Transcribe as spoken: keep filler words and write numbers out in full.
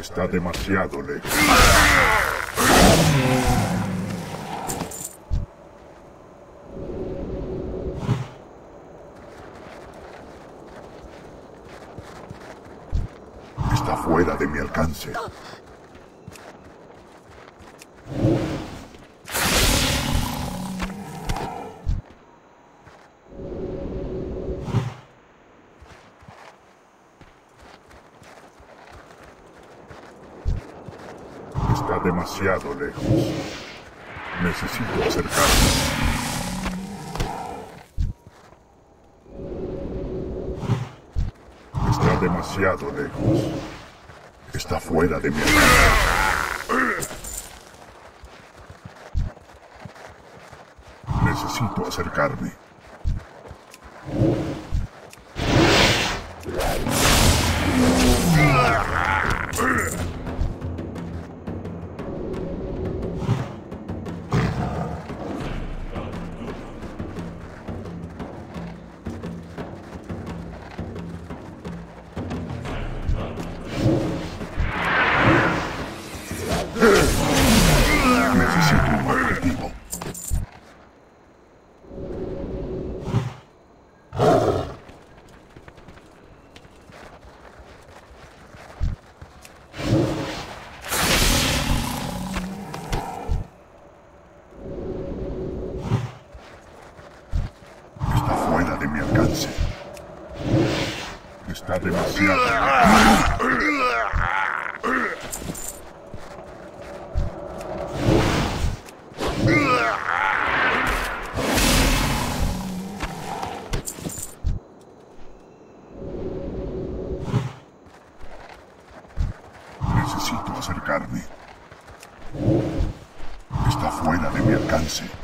que está demasiado lejos. Está fuera de mi alcance. Está demasiado lejos. Necesito acercarme. Demasiado lejos. Está fuera de mi alcance. Necesito acercarme. Está demasiado. Necesito acercarme. Está fuera de mi alcance.